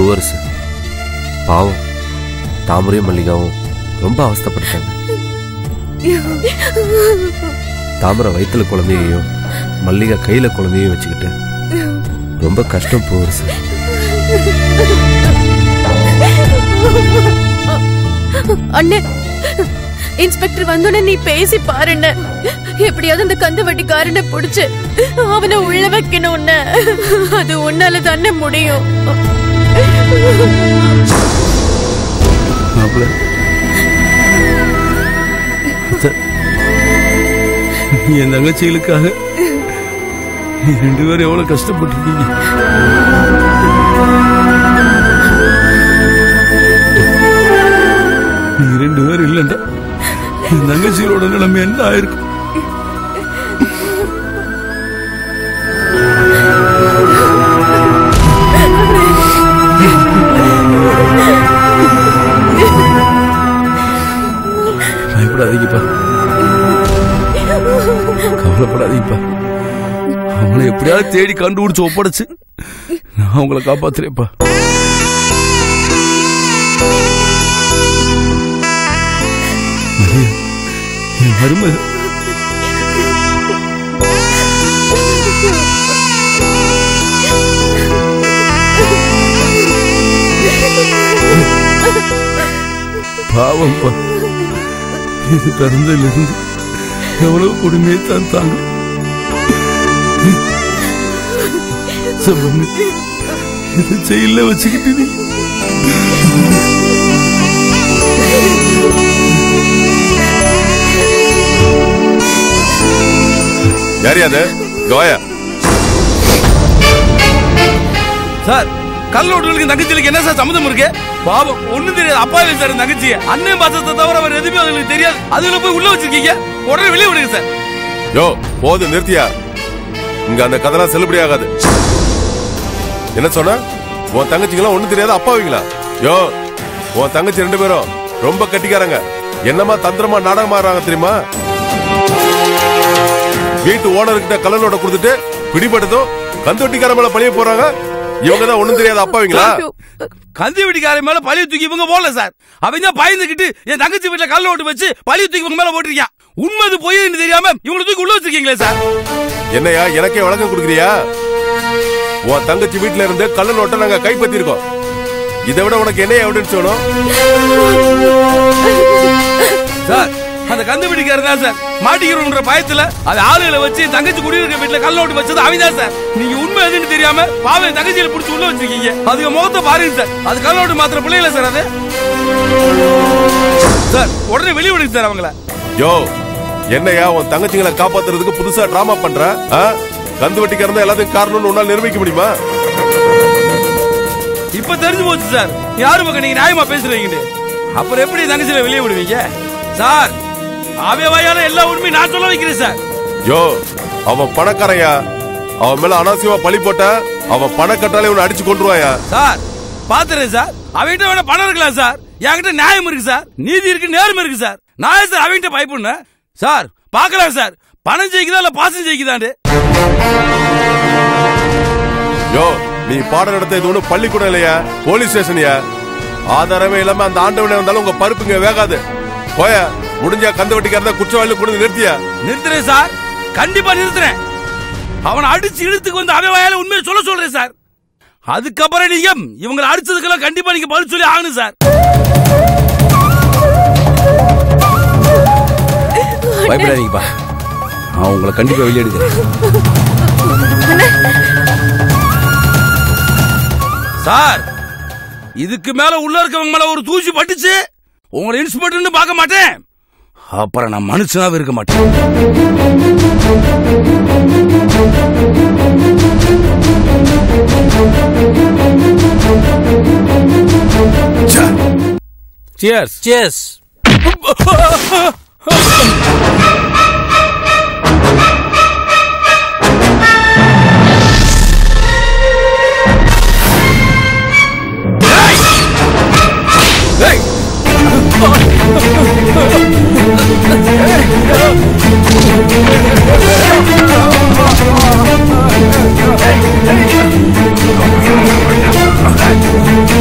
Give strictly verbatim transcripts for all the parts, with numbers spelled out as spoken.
Brewers பாவம் தாமரையும் மல்லிகாவும் ரொம்ப அவஸ்தப்பட்டாங்க. தாமரை வயிற்றுல குழந்தையையும் மல்லிகா கையில குழந்தையும் வச்சுக்கிட்டு ரொம்ப கஷ்டம் ப்ரூவர்ஸ். அண்ணே, இன்ஸ்பெக்டர் வந்தோடனே நீ பேசி பாருண்ண, எப்படியாவது அந்த கந்து வட்டிக்காரனை பிடிச்சு அவனை உள்ள வைக்கணும்னு, அது உன்னால தானே முடியும். என் தங்கச்சிகளுக்காக ரெண்டு பேரும் எவ்வளவு கஷ்டப்பட்டிருக்கீங்க. ரெண்டு பேர் இல்லண்டா என் தங்கச்சியோட நிலைமை என்ன ஆயிருக்கும். பயப்படாதீங்கப்பா, கவலைப்படாதீங்கப்பா. அவங்களை எப்படியாவது தேடி கண்டுபிடிச்சு ஒப்படைச்சு நான் அவங்களை காப்பாத்துறேன்ப்பா. என் மருமக பாவம்பா, இது பிறந்திலிருந்து எவ்வளவு கொடுமையை தான் தாங்கும். சொல்லுங்க, இது செயல வச்சுக்கிட்டு நீ தங்கச்சிக்கு என்ன சார் சம்மந்தம் இருக்கு? பாவம் ஒண்ணும் தெரியாது, அப்பா இல்லை சார் தங்கச்சி, அண்ணன் பாசத்தை தவிர அவர் எதுவுமே அவங்களுக்கு தெரியாது. அதுல போய் உள்ள வச்சிருக்கீங்க, உடனே வெளியே விடுங்க சார். யோ போதும், நிறுத்தியா, இங்க அந்த கதெல்லாம் செல்லுபடி ஆகாது. என்ன சொன்ன? உன் தங்கச்சிக்கெல்லாம் ஒண்ணும் தெரியாது, அப்பாவீங்களா? யோ உன் தங்கச்சி ரெண்டு பேரும் ரொம்ப கட்டிக்காரங்க, என்னமா தந்திரமா நாடகம் ஆடுறாங்க தெரியுமா? வீட்டு ஓனர்கிட்ட கலர் நோட்டை கொடுத்துட்டு பிடிபட்டதும் கந்து வட்டிக்கார மேல பழிய போறாங்க. இவங்க தான் ஒண்ணும் தெரியாத அப்பாவீங்களா? கந்து வட்டிக்கார மேல பழிய தூக்கி இவங்க போடல சார், அவங்க பயந்துகிட்டு என் தங்கச்சி வீட்டுல கலர் நோட்டு வச்சு பழிய தூக்கி இவங்க மேல போட்டிருக்கா. உண்மை போய் தெரியாம இவங்களை தூக்கி உள்ள வச்சிருக்கீங்களே சார். என்னையா எனக்கே வழக்கம் கொடுக்குறியா? உன் தங்கச்சி வீட்டுல இருந்து கலர் நோட்டை நாங்க கைப்பற்றிருக்கோம், இதை விட உனக்கு என்ன எவிடன்ஸ் வேணும்? சார் அந்த கண்டுபிடிக்காரு தான் சார் மாட்டிக்கிறோன்ற பயத்துல அது ஆளுகளை வச்சு தங்கச்சி குடியிருக்க வீட்டுல கல் நோட்டு வச்சது அவங்க தான் சார். நீங்க உண்மை எதுன்னு தெரியாம பாவம் தங்கச்சியில பிடிச்சி உள்ள வச்சிருக்கீங்க. அதுக்கு முகத்தை பாருங்க சார், அது கல் நோட்டு மாத்திர பிள்ளைல சார். அது சார் உடனே வெளியே விடுங்க சார் அவங்கள. யோ என்னையா உன் தங்கச்சிங்களை காப்பாத்துறதுக்கு புதுசா டிராமா பண்ற? கந்து வட்டிக்காரன் எல்லாத்துக்கும் காரணம்னு உன்னால நிரூபிக்க முடியுமா? இப்ப தெரிஞ்சு போச்சு சார் யாரு பக்கம் நீங்க நியாயமா பேசுறீங்க. அப்புறம் எப்படி தங்கச்சியில வெளியே விடுவீங்க சார்? அவன் எல்லா உண்மையும் நான் சொல்ல வைக்கிறேன் சார். யோ அவன் பணக்காரையா, அவன் மேல அனாவசியமா பழி போட்ட அவன் பண கட்டாலே உன்னை அடிச்சு கொண்டுருவாயா? சார் பாத்துறேன் சார், அவன்கிட்ட வேணா பணம் இருக்கலாம் சார், என்கிட்ட நியாயம் இருக்கு சார், நீதி இருக்கு, நேர்மை இருக்கு சார். நான் சார் அவன்கிட்ட பயப்படன சார்? பாக்கலாம் சார், பணம் ஜெயிக்குதா இல்ல பாசம் ஜெயிக்குதாண்டு. யோ நீ பாடம் நடத்த இது ஒன்னும் பள்ளிக்கூடம் இல்லையா, போலீஸ் ஸ்டேஷன்யா. ஆதாரமே இல்லாம அந்த ஆண்டவனே வந்தாலும் உங்க பருப்புங்க வேகாது. போய முடிஞ்சா கந்து வட்டிக்காரன் குற்றவாளி கொண்டு நிறுத்தியா? நிறுத்துறேன் சார், கண்டிப்பா நிறுத்துறேன். அவனை அடிச்சு இழுத்துக்கு வந்து அவன் வாயால உண்மையை சொல்ல சொல்றேன் சார். அதுக்கப்புறம் நீங்க இவங்களை அடிச்சதுக்கெல்லாம் கண்டிப்பா நீங்க பதில் சொல்லி ஆகணும் சார். பயப்படாதீங்கப்பா, நான் உங்களை கண்டிப்பா வெளியெடுக்கிறேன் சார். இதுக்கு மேல உள்ள இருக்கவங்க மேல ஒரு தூசி பட்டுச்சு உங்களை இன்ஸ்பெக்டர்னு பார்க்க மாட்டேன், அப்புறம் நான் மனுஷனாவே இருக்க மாட்டேன். Cheers cheers. Hey! Hey! Hey!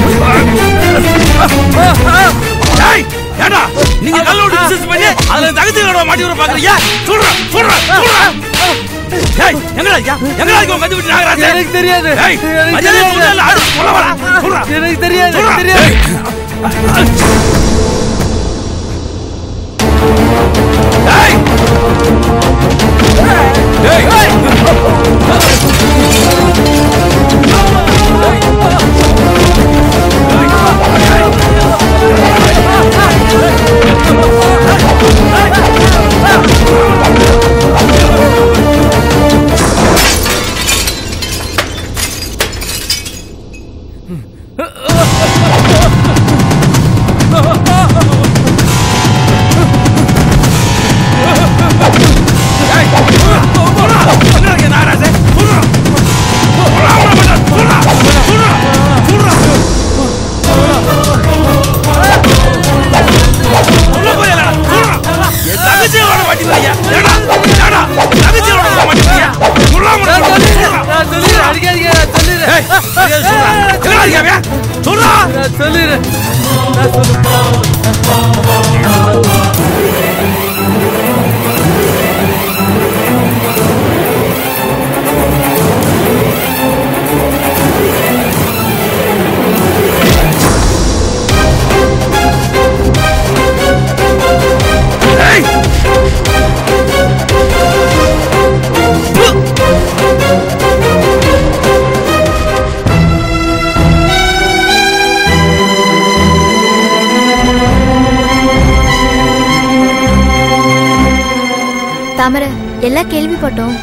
கேள்விப்பட்டோம்.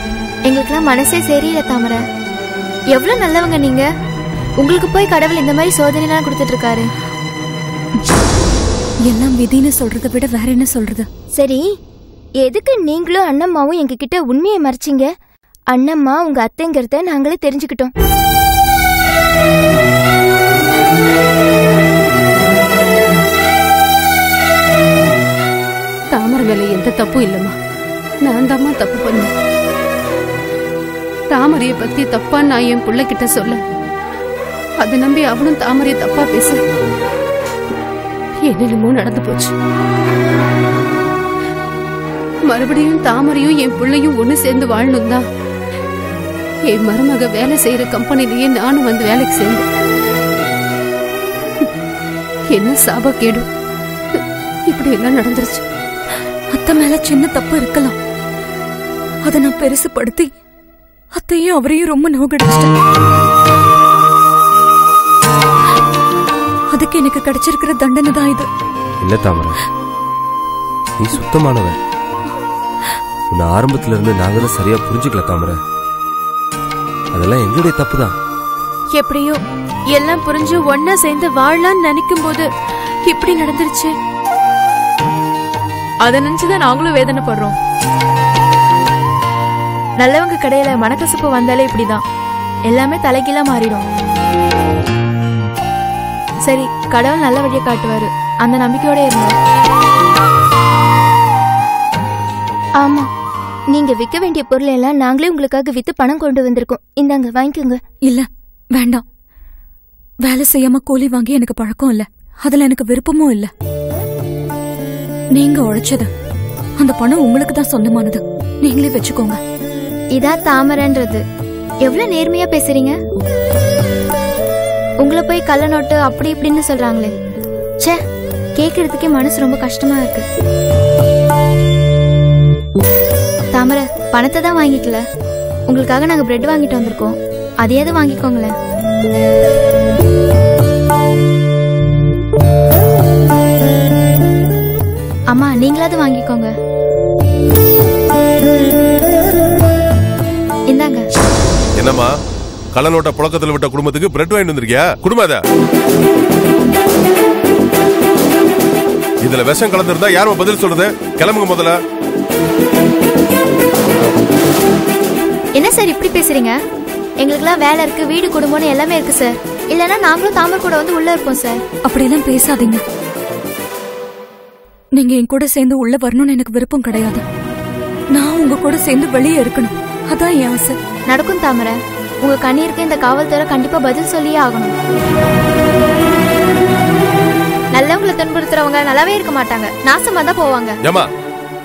எங்களுக்கெல்லாம் மனசே சரியில்லை தாமர. எவ்வளவு நல்லவங்க நீங்க. உங்களுக்கு போய் கடவுள் இந்த மாதிரி சோதனைலாம் கொடுத்துட்டு இருக்காரு. எல்லாம் விதின்னு சொல்றதை விட வேற என்ன சொல்றது? சரி, எதுக்கு நீங்களும் அண்ணம்மாவும் எங்க கிட்ட உண்மையை மறைச்சிங்க? அண்ணம்மா உங்க அத்தைங்கிறத நாங்களே தெரிஞ்சுக்கிட்டோம். தாமர மேல எந்த தப்பும் இல்லம்மா. நான் தாமா தப்பு பண்ண. தாமரைய பத்தி தப்பா நான் என் புள்ள கிட்ட சொல்ல, அது நம்பி அவனும் தாமரைய தப்பா பேச என்னென்னமோ நடந்து போச்சு. மறுபடியும் தாமரையும் என் பிள்ளையும் ஒண்ணு சேர்ந்து வாழணும் தான் என் மருமக வேலை செய்யற கம்பெனிலேயே நானும் வந்து வேலைக்கு சேர்ந்தேன். என்ன சாபக்கேடு இப்படி எல்லாம் நடந்துருச்சு. அத்தை மேல சின்ன தப்பு இருக்கலாம், அத நான் பெருசுப்படுத்தி அத்தையும் அவரையும் ரொம்ப நோகடிச்சிட்டேன். அதுக்கு எனக்கு கிடைச்சிருக்கிற தண்டனை தான் இது. இல்ல தாமரை, நீ சுத்தமானவன். உன்னை ஆரம்பத்துல இருந்து நாங்கள சரியா புரிஞ்சுக்கல தாமரை. அதெல்லாம் எங்களுடைய தப்பு தான். எப்படியோ எல்லாம் புரிஞ்சு ஒன்னா சேர்ந்து வாழலாம்னு நினைக்கும் போது இப்படி நடந்துருச்சு. அத நினைச்சுதான் நாங்களும் வேதனை படுறோம். நல்லவங்க கடையில மனக்கசப்பு வந்தாலே இப்படிதான், எல்லாமே தலைகீழா மாறிடும். சரி, கடவுள் நல்ல வழியை காட்டுவாரு, அந்த நம்பிக்கையோட இருந்தோம். ஆமா, நீங்க விற்க வேண்டிய பொருள் எல்லாம் நாங்களே உங்களுக்காக வித்து பணம் கொண்டு வந்திருக்கோம். இந்தாங்க வாங்கிக்கோங்க. இல்ல வேண்டாம், வேலை செய்யாம கூலி வாங்கி எனக்கு பழக்கம் இல்ல, அதுல எனக்கு விருப்பமும் இல்ல. நீங்க உழைச்சத அந்த பணம் உங்களுக்கு தான் சொந்தமானது, நீங்களே வச்சுக்கோங்க. இதா தாமரன்றது. எவ்வளவு நேர்மையா பேசுறீங்க. உங்களை போய் கள்ள நோட்டு அப்படி இப்படின்னு சொல்றாங்களே, சே கேக்குறதுக்கே மனசு ரொம்ப கஷ்டமா இருக்கு. தாமரை, பணத்தை தான் வாங்கிக்கல, உங்களுக்காக நாங்க பிரெட் வாங்கிட்டு வந்திருக்கோம், அதையாவது வாங்கிக்கோங்களேன். அம்மா நீங்களாவது வாங்கிக்கோங்க. இந்தாங்க. என்னம்மா கள்ளநோட்ட புழக்கத்தில் விட்ட குடும்பத்துக்கு பிரெட் வாங்கிட்டு வந்திருக்கியா? குடும்பமா இதுல விஷம் கலந்துருந்தா யாரும் பதில் சொல்றது? கிளம்புங்க முதல்ல. என்ன சார் இப்படி பேசுறீங்க? எங்களுக்கெல்லாம் வேலை இருக்கு, வீடு குடும்பம்னு எல்லாமே இருக்கு சார். இல்லைன்னா நாங்களும் தாமரை கூட வந்து உள்ள இருப்போம் சார். அப்படியெல்லாம் பேசாதீங்க. நீங்க என் கூட சேர்ந்து உள்ள வரணும்னு எனக்கு விருப்பம் கிடையாது. நான் உங்க கூட சேர்ந்து வெளியே இருக்கணும், அதான் என் ஆசை. நடக்கும் தாமரை, உங்க கண்ணீருக்கு இந்த காவல்துறை கண்டிப்பா பதில் சொல்லியே ஆகணும். நல்லவங்களை துன்புறுத்துறவங்க நல்லாவே இருக்க மாட்டாங்க, நாசமா தான் போவாங்க. ஏமா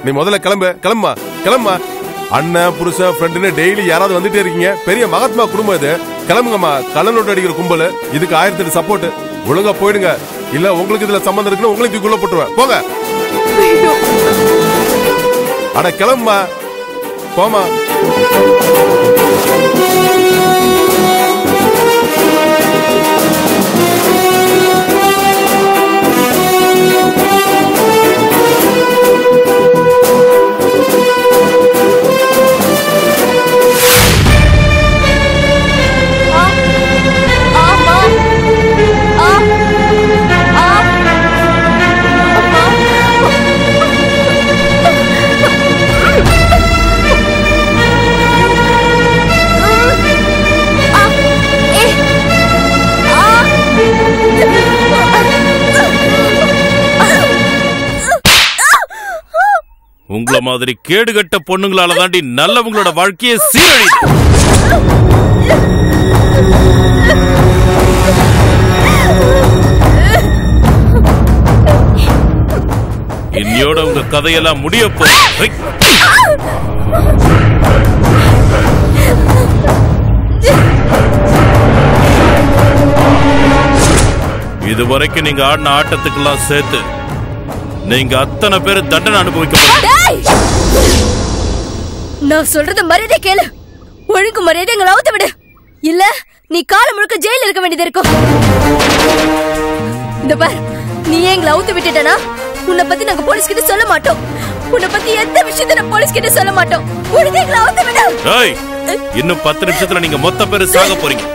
நீ முதல்ல கிளம்பு. கிளம்பா கிளம்பா அண்ணன் புருஷ ஃப்ரெண்டுன்னு டெய்லி யாராவது வந்துட்டே இருக்கீங்க. பெரிய மகாத்மா குடும்பம் இது. கிளம்புங்கம்மா, கலனோட்டு அடிக்கிற கும்பல். இதுக்கு ஆயிரத்தி எட்டு சப்போர்ட். ஒழுங்கா போயிடுங்க, இல்ல உங்களுக்கு இதுல சம்பந்தம் இருக்குன்னு உங்களுக்கு உள்ள போட்டுருவேன். போங்க, அட கிளம்புமா, போமா. உங்கள மாதிரி கேடுகட்ட பொண்ணுங்களால தாண்டி நல்லவங்களோட வாழ்க்கையை சீரழிது. இன்னையோட உங்க கதையெல்லாம் முடிய போகுது. இதுவரைக்கும் நீங்க ஆடின ஆட்டத்துக்கெல்லாம் சேர்த்து நீங்க அத்தனை பேர் தண்டனை அனுபவிக்க. நான் சொல்றது மரியாதை கேளு, ஒழுங்கு மரியாதை எங்களை அவுத்து விடு, இல்ல நீ காலம் முழுக்க ஜெயில இருக்க வேண்டியது இருக்கும். இந்த பார், நீ எங்களை அவுத்து விட்டுட்டனா உன்னை பத்தி நாங்க போலீஸ் கிட்ட சொல்ல மாட்டோம். உன்னை பத்தி எந்த விஷயத்த நான் போலீஸ் கிட்ட சொல்ல மாட்டோம். ஒழுங்கு எங்களை அவுத்து விடு. ஏய், இன்னும் பத்து நிமிஷத்துல நீங்க மொத்த பேர் சாக போறீங்க.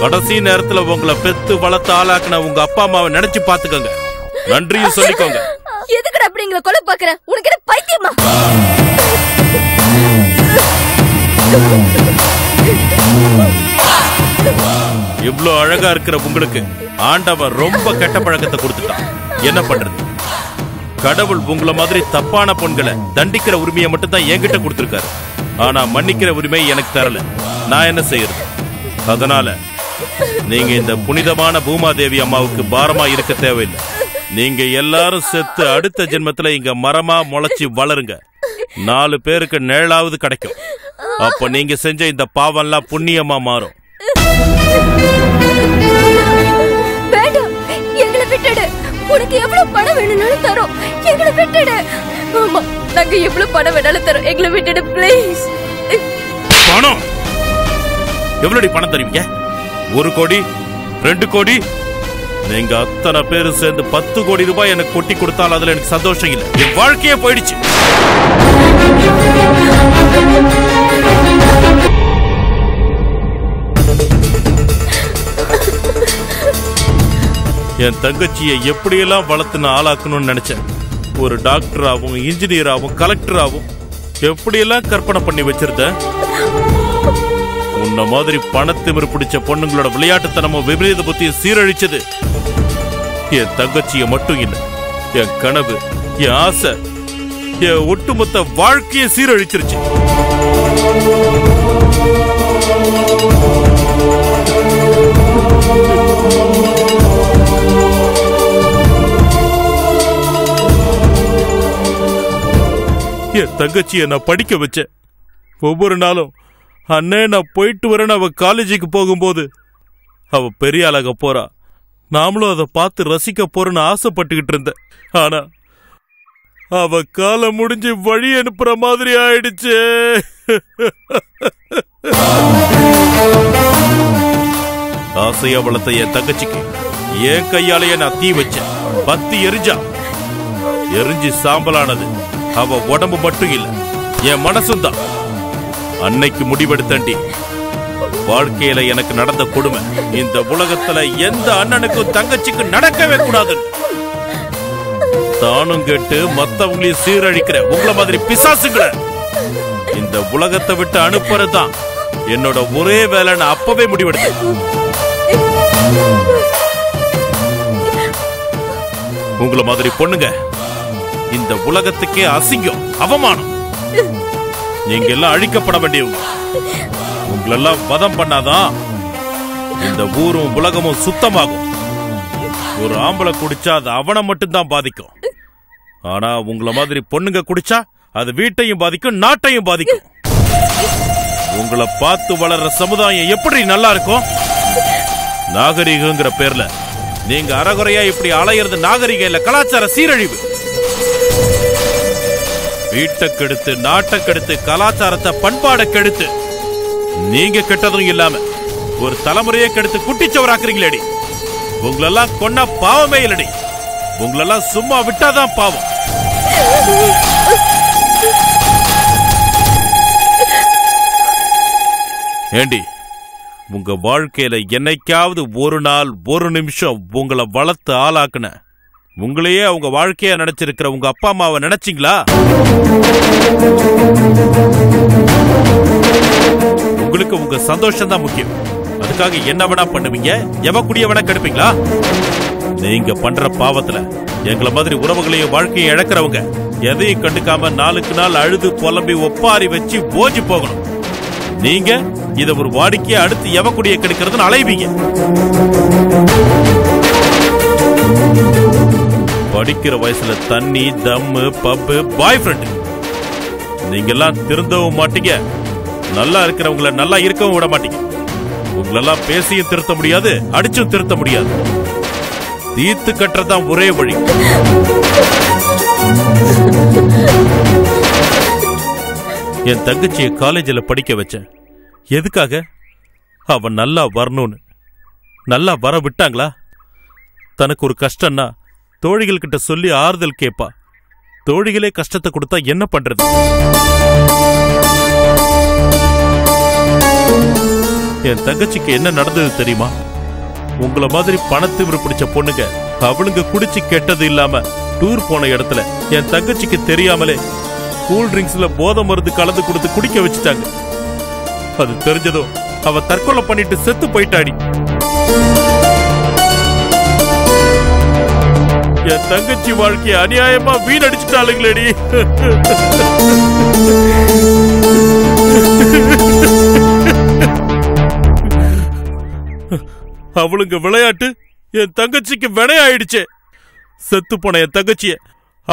கடைசி நேரத்துல உங்களை பெத்து வளர்த்து ஆளாக்குன உங்க அப்பா அம்மாவை நினைச்சு பாத்துக்கோங்க. நன்றியும் சொல்லிக்கோங்க. எதுக்குடா அப்படிங்களை கொலை பாக்குற? உனக்கு என்ன பைத்தியமா? இவ்ளோ அழகா இருக்கிற உங்களுக்கு ஆண்டவன் ரொம்ப கெட்ட பழக்கத்தை கொடுத்துட்டான். என்ன பண்றது? கடவுள் உங்களை மாதிரி தப்பான பொண்களை தண்டிக்கிற உரிமையை மட்டும் தான் என்கிட்ட கொடுத்திருக்காரு. ஆனா மன்னிக்கிற உரிமை எனக்கு தரல. நான் என்ன செய்யறது? அதனால நீங்க இந்த புனிதமான பூமாதேவி அம்மாவுக்கு பாரமா இருக்க தேவையில்லை. நீங்க எல்லாரும் செத்து அடுத்த ஜென்மத்துல இங்க மரமா முளைச்சு வளருங்க. நாலு பேருக்கு நிழலாவது கிடைக்கும். அப்ப நீங்க செஞ்ச இந்த பாவம்லாம் புண்ணியமா மாறும். உனக்கு எவ்வளவு பணம் வேணும்னாலும் தரும், எங்களை விட்டுடு. ஆமா, நாங்க எவ்வளவு பணம் வேணாலும் தரும், எங்களை விட்டுடு பிளீஸ். பணம் எவ்வளவு பணம் தருவீங்க? ஒரு கோடி, ரெண்டு கோடி? நீங்க அத்தனை பேரு சேர்ந்து பத்து கோடி ரூபாய் எனக்கு கொட்டி கொடுத்தாலும் அதுல எனக்கு சந்தோஷம் இல்லை. என் வாழ்க்கையே போயிடுச்சு. என் தங்கச்சியை எப்படியெல்லாம் வளர்த்து நான் ஆளாக்கணும்னு நினைச்சேன். ஒரு டாக்டராகவும் இன்ஜினியராகவும் கலெக்டராகவும் எப்படியெல்லாம் கற்பனை பண்ணி வச்சிருந்தேன். உன்ன மாதிரி பணத்திமிரு பிடிச்ச பொண்ணுங்களோட விளையாட்டுத்தனமும் விபரீத புத்தியை சீரழிச்சது என் தங்கச்சியை மட்டும் இல்லை, என் கனவு, என் ஆசை, என் ஒட்டுமொத்த வாழ்க்கையை சீரழிச்சிருச்சு. என் தங்கச்சியை நான் படிக்க வச்சேன். ஒவ்வொரு நாளும் அண்ணே நான் போயிட்டு வரேன்னு அவ காலேஜுக்கு போகும்போது அவ பெரிய ஆளாக போறா, நாமளும் அதை பார்த்து ரசிக்க போறேன்னு ஆசைப்பட்டுக்கிட்டு இருந்த. ஆனா அவ காலை முடிஞ்சு வழி அனுப்புற மாதிரி ஆயிடுச்சு. ஆசையா வளர்த்த என் தங்கச்சிக்கு என் கையாலேயே நான் தீ வச்சேன். பத்தி எரிஞ்சா, எரிஞ்சு சாம்பலானது அவ உடம்பு மட்டும் இல்ல, என் மனசும் தான். அன்னைக்கு முடிவெடுத்தண்டி வாழ்க்கையில எனக்கு நடந்த கொடுமை இந்த உலகத்துல எந்த அண்ணனுக்கும் தங்கச்சிக்கு நடக்கவே கூடாது. தானும் கேட்டு மத்தவங்களையும் சீரழிக்கிற உங்கள மாதிரி பிசாசுங்களை இந்த உலகத்தை விட்டு அனுப்புறதுதான் என்னோட ஒரே வேலைன்னு அப்பவே முடிவெடுத்தேன். உங்கள மாதிரி பொண்ணுங்க இந்த உலகத்துக்கே அசிங்கம், அவமானம். நீங்க எல்லாம் அழிக்கப்பட வேண்டியவங்க. உங்களெல்லாம் வதம் பண்ணாதான் இந்த ஊரும் உலகமும் சுத்தமாகும். ஒரு ஆம்பளை குடிச்சா அது அவனை மட்டும்தான் பாதிக்கும். ஆனா உங்கள மாதிரி பொண்ணுங்க குடிச்சா அது வீட்டையும் பாதிக்கும், நாட்டையும் பாதிக்கும். உங்களை பார்த்து வளர்ற சமுதாயம் எப்படி நல்லா இருக்கும்? நாகரிகங்கிற பேர்ல நீங்க அறகுறையா இப்படி அலையிறது நாகரிக இல்ல, கலாச்சார சீரழிவு. வீட்டை கெடுத்து, நாட்டை கெடுத்து, கலாச்சாரத்தை, பண்பாடை கெடுத்து, நீங்க கெட்டதும் இல்லாம ஒரு தலைமுறையை கெடுத்து குட்டிச்சவராக்குறீங்களேடி. உங்களெல்லாம் கொன்னா பாவமே இல்லடி, உங்களெல்லாம் சும்மா விட்டாதான் பாவம். ஏண்டி, உங்க வாழ்க்கையில என்னைக்காவது ஒரு நாள் ஒரு நிமிஷம் உங்களை வளர்த்து ஆளாக்குன உங்களையே அவங்க வாழ்க்கையா நினைச்சிருக்கிற உங்க அப்பா அம்மாவை நினைச்சிங்களா? உங்களுக்கு உங்க சந்தோஷம் தான் முக்கியம். அதுக்காக என்ன வேணா பண்ணுவீங்க, எவ குடிய வேணா கெடுப்பீங்களா? நீங்க பண்ற பாவத்துல எங்களை மாதிரி உறவுகளையும் வாழ்க்கையை இழக்கிறவங்க எதையும் கண்டுக்காம நாளுக்கு நாள் அழுது புலம்பி ஒப்பாரி வச்சு ஓஞ்சி போகணும். நீங்க இதை ஒரு வாடிக்கையை அடுத்து எவக்குடிய கெடுக்கிறதுன்னு அலைவீங்க. படிக்கிற வயசுல தண்ணி, தம்மு, பப்பு, பாய் ஃப்ரெண்டு, நீங்கெல்லாம் திருந்தவும் மாட்டீங்க. நல்லா இருக்கிறவங்கள நல்லா இருக்கவும் விட மாட்டீங்க. உங்களெல்லாம் பேசியும் திருத்த முடியாது, அடிச்சும் திருத்த முடியாது. தீர்த்து கட்டுறதுதான் ஒரே வழி. என் தங்கச்சியை காலேஜில் படிக்க வச்சேன். எதுக்காக? அவன் நல்லா வரணும்னு. நல்லா வர விட்டாங்களா? தனக்கு ஒரு கஷ்டம்னா தோழிகள்கிட்ட சொல்லி ஆறுதல் கேட்பா. தோழிகளே கஷ்டத்தை கொடுத்தா என்ன பண்றது? என் தங்கச்சிக்கு என்ன நடந்தது தெரியுமா? உங்களை மாதிரி பணத்திமிரு பிடிச்ச பொண்ணுங்க அவளுங்க குடிச்சு கெட்டது இல்லாம டூர் போன இடத்துல என் தங்கச்சிக்கு தெரியாமலே கூல் ட்ரிங்க்ஸ்ல போதை மருந்து கலந்து கொடுத்து குடிக்க வச்சுட்டாங்க. அது தெரிஞ்சதும் அவ தற்கொலை பண்ணிட்டு செத்து போயிட்டாடி. என் தங்கச்சி வாழ்க்கைய அநியாயமா வீணடிச்சுட்டாளுங்களேடி. அவளுங்க விளையாட்டு என் தங்கச்சிக்கு வினையாயிடுச்சு. செத்து போன என் தங்கச்சிய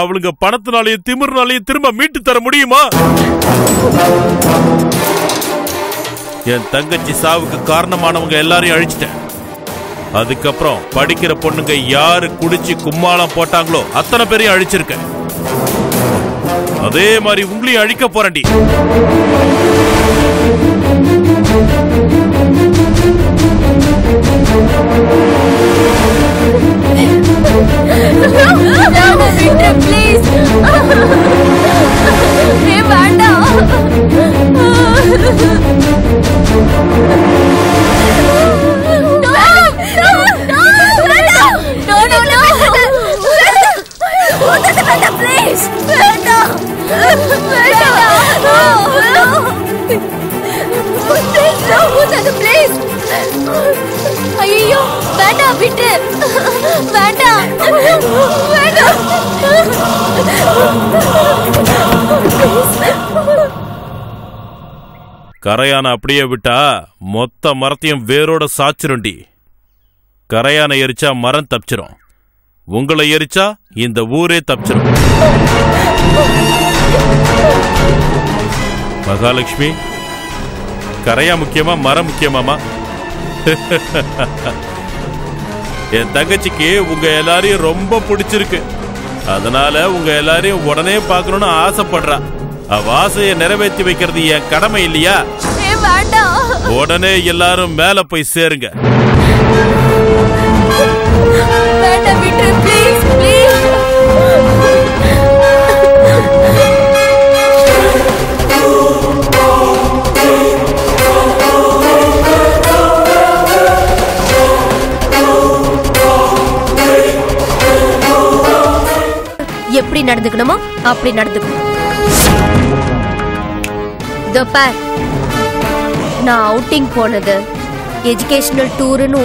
அவளுங்க பணத்தினாலையும் திமிர்னாலையும் திரும்ப மீட்டு தர முடியுமா? என் தங்கச்சி சாவுக்கு காரணமானவங்க எல்லாரையும் அழிச்சிட்டேன். அதுக்கப்புறம் படிக்கிற பொண்ணுங்க யாரு குடிச்சு கும்மாளம் போட்டாங்களோ அத்தனை பேரையும் அழிச்சிருக்கேன். அதே மாதிரி உங்களையும் அழிக்க போறேன்டி. கரையான அப்படியே விட்டா மொத்த மரத்தையும் வேரோட சாச்சிருண்டி. கரையான எரிச்சா மரம் தப்பிச்சிரும், உங்களை எரிச்சா இந்த ஊரே தப்பிச்சிரும். மகாலட்சுமி, கரையா முக்கியமா மரம் முக்கியமாமா? என் தங்கச்சிக்கு உங்க எல்லாரையும் ரொம்ப பிடிச்சிருக்கு. அதனால உங்க எல்லாரையும் உடனே பார்க்கணும்னு ஆசைப்படுறா. அவ ஆசையை நிறைவேற்றி வைக்கிறது என் கடமை இல்லையா? உடனே எல்லாரும் மேல போய் சேருங்க. எப்படி நடந்துக்கணுமோ அப்படி நடந்துக்கணும். நான் அவுட்டிங் போனது எஜுகேஷனல் டூருன்னு